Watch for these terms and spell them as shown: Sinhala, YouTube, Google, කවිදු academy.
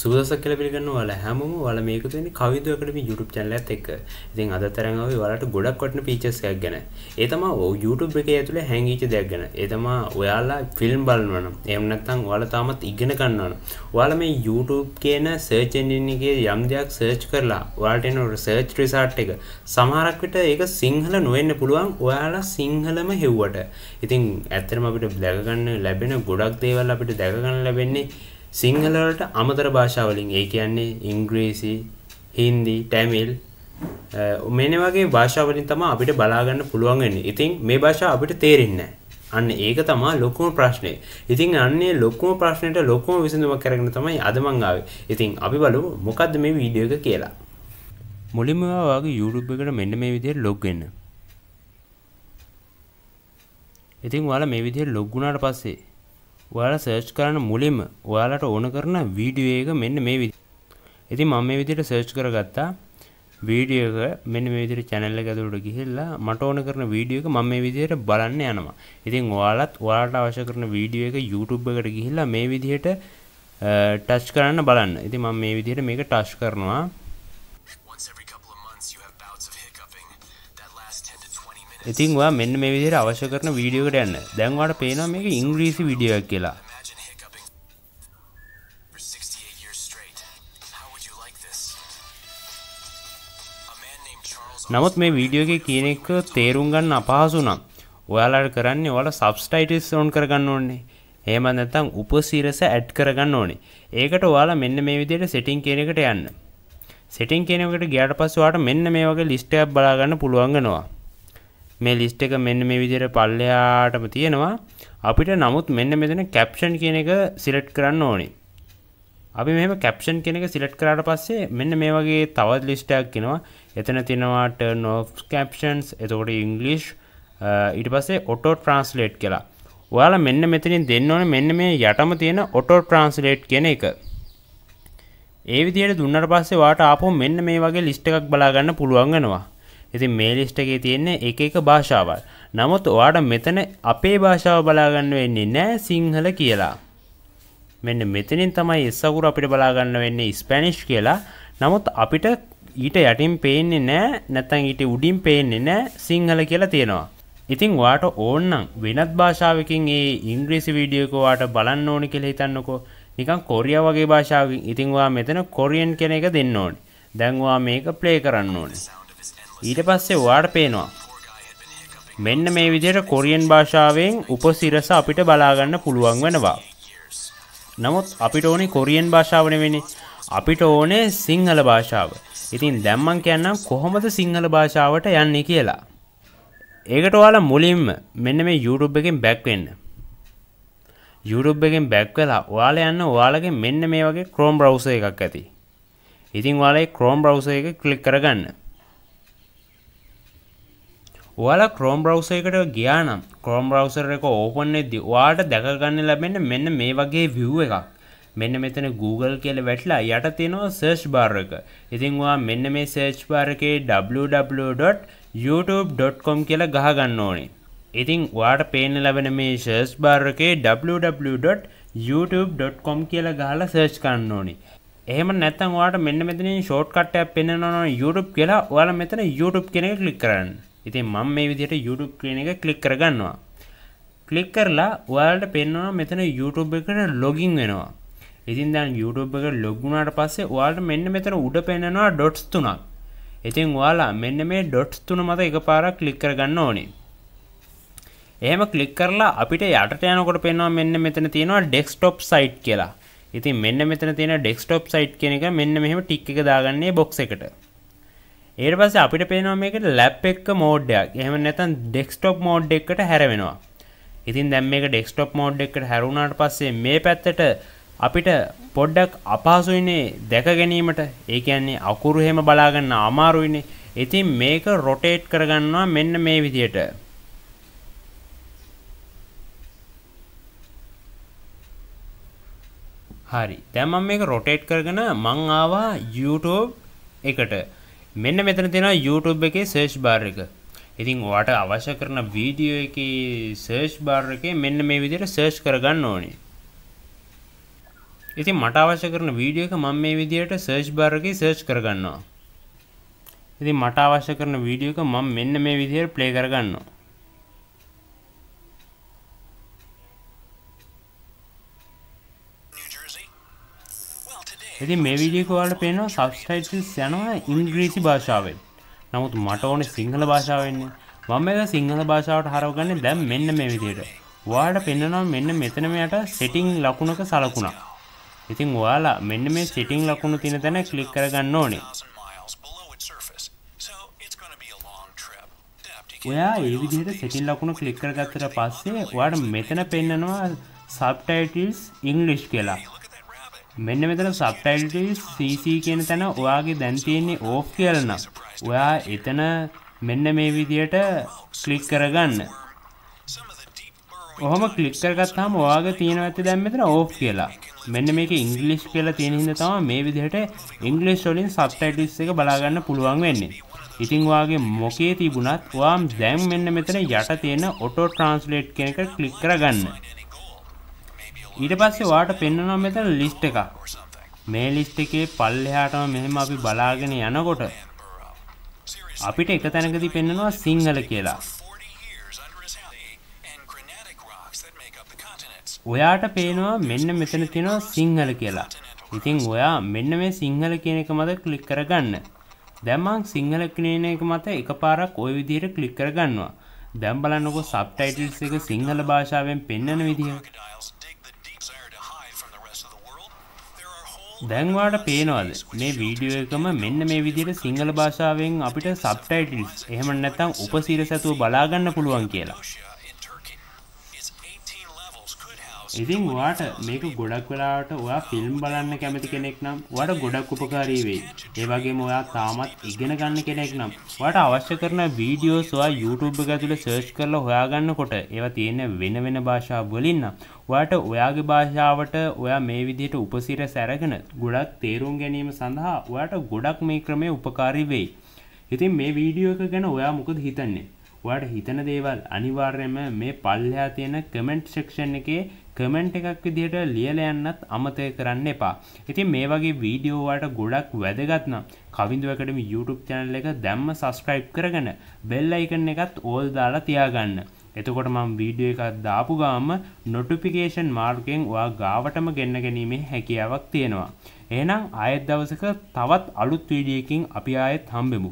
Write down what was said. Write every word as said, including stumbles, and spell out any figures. සුවසක් කියලා පිළිගන්න ඔයාලා හැමෝම ඔයාලා මේක තියෙන්නේ කවිදු academy YouTube channel එකත් එක්ක. ඉතින් අද තරම් ආවේ ඔයාලට ගොඩක් වටින features එකක් ගැන. ඒ තමයි YouTube එකේ ඇතුලේ හැංගීච්ච දෙයක් ගැන. ඒ තමයි ඔයාලා film බලනවා නම්. එහෙම නැත්නම් ඔයාලා තාමත් ඉගෙන ගන්නවා නම්. ඔයාලා මේ YouTube කියන search engine එකේ යම් දෙයක් search කරලා ඔයාලට එන search result එක සමහරක් විට ඒක සිංහල නොවෙන්න පුළුවන්. ඔයාලා සිංහලම හෙව්වට. ඉතින් ඇත්තටම අපිට දැක ගන්න ලැබෙන ගොඩක් දේවල් අපිට දැක ගන්න ලැබෙන්නේ සිංහල වලට අමතර භාෂා වලින් ඒ කියන්නේ ඉංග්‍රීසි, හින්දි, තමිල් මේ වගේ භාෂා වලින් තමයි අපිට බලා ගන්න පුළුවන් වෙන්නේ. ඉතින් මේ භාෂා අපිට තේරෙන්නේ නැහැ. අන්න ඒක තමයි ලොකුම ප්‍රශ්නේ. ඉතින් අන්නේ ලොකුම ප්‍රශ්නෙට ලොකුම විසඳුමක් කරගෙන තමයි අද මං ආවේ. ඉතින් අපි බලමු මොකද්ද මේ වීඩියෝ එක කියලා. මුලින්ම ඔයාගේ YouTube එකට මෙන්න මේ විදිහට log වෙන්න. ඉතින් ඔයාලා මේ විදිහට log වුණාට පස්සේ ඔයාලා සර්ච් කරන මුලින්ම ඔයාලට ඕන කරන වීඩියෝ එක මෙන්න මේ විදිහට. ඉතින් මම මේ විදිහට සර්ච් කරගත්තා වීඩියෝ එක මෙන්න මේ විදිහට channel එක ඇතුළට ගිහිල්ලා මට ඕන කරන වීඩියෝ එක මම මේ විදිහට බලන්න යනවා. ඉතින් ඔයාලත් ඔයාලට අවශ්‍ය කරන වීඩියෝ එක YouTube එකට ගිහිල්ලා මේ විදිහට ටච් කරන්න බලන්න. ඉතින් මම මේ විදිහට මේක ටච් කරනවා. ඉතින් ඔයා මෙන්න මේ විදිහට අවශ්‍ය කරන වීඩියෝ එකට යන්න. දැන් ඔයාලට පේනවා මේක ඉංග්‍රීසි වීඩියෝ එකක් කියලා. නමුත් මේ වීඩියෝ එකේ කියන එක තේරුම් ගන්න අපහසු නම් ඔයාලට කරන්නේ ඔයාලා සබ්ස්ටයිටල්ස් ඕන් කරගන්න ඕනේ. එහෙම නැත්නම් උපසිරස ඇඩ් කරගන්න ඕනේ. ඒකට ඔයාලා මෙන්න මේ විදිහට සෙටින් කියන එකට යන්න. සෙටින් කියන එකට ගියාට පස්සේ ඔයාලට මෙන්න මේ වගේ ලිස්ට් එකක් බලා ගන්න පුළුවන් වෙනවා. මේ ලිස්ට් එක මෙන්න මේ විදිහට පල්ලෙහාටම තියෙනවා අපිට. නමුත් මෙන්න මෙතන caption කියන එක select කරන්න ඕනේ. අපි මෙහෙම caption කියන එක select කරාට පස්සේ මෙන්න මේ වගේ තවත් ලිස්ට් එකක් එනවා. එතන තියෙනවා turn off captions, එතකොට english, ඊට පස්සේ auto translate කියලා. ඔයාලා මෙන්න මෙතනින් දෙන්න ඕනේ මෙන්න මේ යටම තියෙන auto translate කියන එක. ඒ විදිහට දුන්නාට පස්සේ ඔයාට ආපහු මෙන්න මේ වගේ ලිස්ට් එකක් බලා ගන්න පුළුවන් වෙනවා. ඉතින් මේ ලිස්ට් එකේ තියෙන්නේ එක එක භාෂාවල්. නමුත් ඔයාලා මෙතන අපේ භාෂාව බලා ගන්න වෙන්නේ නැහැ සිංහල කියලා. මෙන්න මෙතනින් තමයි S අකුර අපිට බලා ගන්න වෙන්නේ ස්පැනිෂ් කියලා. නමුත් අපිට ඊට යටින් පේන්නේ නැහැ නැත්නම් ඊට උඩින් පේන්නේ නැහැ සිංහල කියලා තියෙනවා. ඉතින් ඔයාට ඕන නම් වෙනත් භාෂාවකින් මේ ඉංග්‍රීසි වීඩියෝ එක ඔයාට බලන්න ඕන කියලා හිතන්නකෝ. නිකන් කොරියා වගේ භාෂාවකින්. ඉතින් ඔයා මෙතන කොරියන් කියන එක දෙන්න ඕනේ. දැන් ඔයා මේක ප්ලේ කරන්න ඕනේ. ඊට පස්සේ ඔයාලට පේනවා මෙන්න මේ විදිහට කොරියන් භාෂාවෙන් උපසිරස අපිට බලා ගන්න පුළුවන් වෙනවා. නමුත් අපිට ඕනේ කොරියන් භාෂාව නෙවෙයි. අපිට ඕනේ සිංහල භාෂාව. ඉතින් දැන් මම කියන්නම් කොහොමද සිංහල භාෂාවට යන්නේ කියලා. ඒකට ඔයාලා මුලින්ම මෙන්න මේ YouTube එකෙන් back වෙන්න. YouTube එකෙන් back වෙලා ඔයාලා යන්න ඔයාලගේ මෙන්න මේ වගේ Chrome browser එකක් ඇති. ඉතින් ඔයාලා ඒ Chrome browser එක click කරගන්න. ඔයාලා Chrome browser එකට ගියා නම් Chrome browser එක open වෙද්දී ඔයාලට දැක ගන්න ලැබෙන්නේ මෙන්න මේ වගේ view එකක්. මෙන්න මෙතන Google කියලා වැටලා යට තියෙනවා search bar එක. ඉතින් ඔයා මෙන්න මේ search bar එකේ w w w dot youtube dot com කියලා ගහ ගන්න ඕනේ. ඉතින් ඔයාට පේන්න ලැබෙන මේ search bar එකේ w w w dot youtube dot com කියලා ගහලා search කරන්න ඕනේ. එහෙම නැත්නම් ඔයාට මෙන්න මෙතනින් shortcut එකක් පෙන්නනවා YouTube කියලා. ඔයාලා මෙතන YouTube කියන එක click කරන්න. ඉතින් මම මේ විදිහට YouTube කියන එක ක්ලික් කරගන්නවා. ක්ලික් කරලා ඔයාලට පේනවා මෙතන YouTube එකට login වෙනවා. ඉතින් දැන් YouTube එකට log වුණාට පස්සේ ඔයාලට මෙන්න මෙතන උඩ පේනවා dots තුනක්. ඉතින් ඔයාලා මෙන්න මේ dots තුන මත එකපාරක් ක්ලික් කරගන්න ඕනේ. එහෙම ක්ලික් කරලා අපිට යටට යනකොට පේනවා මෙන්න මෙතන තියෙනවා desktop site කියලා. ඉතින් මෙන්න මෙතන තියෙන desktop site කියන එක මෙන්න මෙහෙම ටික් එක දාගන්නේ box එකට. ඊට පස්සේ අපිට පේනවා මේකට ලැප් එක මෝඩ් එකක්. එහෙම නැත්නම් ඩෙස්ක්ටොප් මෝඩ් එකකට හැරවෙනවා. ඉතින් දැන් මේක ඩෙස්ක්ටොප් මෝඩ් එකකට හැරුණාට පස්සේ මේ පැත්තට අපිට පොඩ්ඩක් අපහසුයිනේ දැක ගැනීමට. ඒ කියන්නේ අකුරු හැම බලා ගන්න අමාරුයිනේ. ඉතින් මේක රොටේට් කරගන්නවා මෙන්න මේ විදියට. හරි. දැන් මම මේක රොටේට් කරගෙන මං ආවා YouTube එකට. මෙන්න මෙතන තියෙනවා YouTube එකේ search bar එක. ඉතින් ඔයාට අවශ්‍ය කරන වීඩියෝ එකේ search bar එකේ මෙන්න මේ විදිහට search කරගන්න ඕනේ. ඉතින් මට අවශ්‍ය කරන වීඩියෝ එක මම මේ විදියට සර්ච් බාර් එකේ සර්ච් කරගන්නවා. ඉතින් මට අවශ්‍ය කරන වීඩියෝ එක මම මෙන්න මේ විදියට ප්ලේ කරගන්නවා. ඉතින් මේ වීඩියෝ එක ඔයාලට පේනවා සබ්ටයිටල්ස් යනවා ඉංග්‍රීසි භාෂාවෙන්. නමුත් මට ඕනේ සිංහල භාෂාවෙන්නේ. මම මේක සිංහල භාෂාවට හරවගන්නේ දැන් මෙන්න මේ විදියට. ඔයාලට පෙන්නනවා මෙන්න මෙතන මෙයාට සෙටින් ලකුණක සලකුණක්. ඉතින් ඔයාලා මෙන්න මේ සෙටින් ලකුණු තියෙන තැන ක්ලික් කරගන්න ඕනේ. ඔයා මේ විදිහට සෙටින් ලකුණු ක්ලික් කරගත්තට පස්සේ ඔයාට මෙතන පෙන්නනවා subtitles english කියලා. මෙන්න මෙතන subtitles cc කියන තැන ඔයාගේ දැන් තියෙන්නේ off කියලා න ะ. ඔයා එතන මෙන්න මේ විදිහට ක්ලික් කරගන්න. ඔහොම ක්ලික් කරගත්තාම ඔයාගේ තියෙනවා ඇත්තේ දැන් මෙතන off කියලා. මෙන්න මේක ඉංග්‍රීසි කියලා තියෙන හින්දා තමයි මේ විදිහට ඉංග්‍රීසි වලින් සබ්ටයිටල්ස් එක බලා ගන්න පුළුවන් වෙන්නේ. ඉතින් ඔයාගේ මොකේ තිබුණත් ඔයා දැන් මෙන්න මෙතන යට තියෙන ඔටෝ ට්‍රාන්ස්ලේට් කියන එක ක්ලික් කරගන්න. ඊට පස්සේ ඔයාට පෙන්වනවා මෙතන ලිස්ට් එකක්. මේ ලිස්ට් එකේ පල්ලෙහාටම මෙහෙම අපි බලාගෙන යනකොට අපිට එක තැනකදී පෙන්වනවා සිංහල කියලා. ඔයාට පේනවා මෙන්න මෙතන තියෙනවා සිංහල කියලා. ඉතින් ඔයා මෙන්න මේ සිංහල කියන එක මත ක්ලික් කරගන්න. දැන් මම සිංහල කියන එක මත එකපාරක් ওই විදිහට ක්ලික් කරගන්නවා. දැන් බලන්නකෝ සබ්ටයිටල්ස් එක සිංහල භාෂාවෙන් පෙන්වන විදිහ. දැන් ඔයාට පේනවාද මේ වීඩියෝ එකම මෙන්න මේ විදිහට සිංහල භාෂාවෙන් අපිට සබ්ටයිටල්ස් එහෙම නැත්නම් උපසිරසතුව බලා ගන්න පුළුවන් කියලා. ඉතින් ඔයාට මේක ගොඩක් වෙලාවට ඔයා ෆිල්ම් බලන්න කැමති කෙනෙක් නම් ඔයාට ගොඩක් උපකාරී වෙයි. ඒ වගේම ඔයා තාමත් ඉගෙන ගන්න කෙනෙක් නම් ඔයාට අවශ්‍ය කරන වීඩියෝස් ඔයා YouTube එක ඇතුලේ සර්ච් කරලා හොයාගන්නකොට ඒවා තියෙන වෙන වෙන භාෂා වලින් නම් ඔයාට ඔයාගේ භාෂාවට ඔයා මේ විදිහට උපසිරස අරගෙන ගොඩක් තේරුම් ගැනීම සඳහා ඔයාට ගොඩක් මේ ක්‍රමය උපකාරී වෙයි. ඉතින් මේ වීඩියෝ එක ගැන ඔයා මොකද හිතන්නේ? ඔයාට හිතන දේවල් අනිවාර්යයෙන්ම මේ පල්ලෙහා තියෙන කමෙන්ට් සෙක්ෂන් එකේ කමෙන්ට් එකක් විදිහට ලියලා යන්නත් අමතක කරන්න එපා. ඉතින් මේ වගේ වීඩියෝ වලට ගොඩක් වැදගත් නම් කවින්දු ඇකඩමි YouTube channel එක දැම්ම subscribe කරගෙන bell icon එකත් all දාලා තියාගන්න. එතකොට මම වීඩියෝ එකක් දාපු ගාම notification මාර්කෙන් ඔයා ගාවටම ගෙන්න ගැනීමේ හැකියාවක් තියෙනවා. එහෙනම් ආයෙත් දවසක තවත් අලුත් වීඩියෝ එකකින් අපි ආයෙත් හම්බෙමු.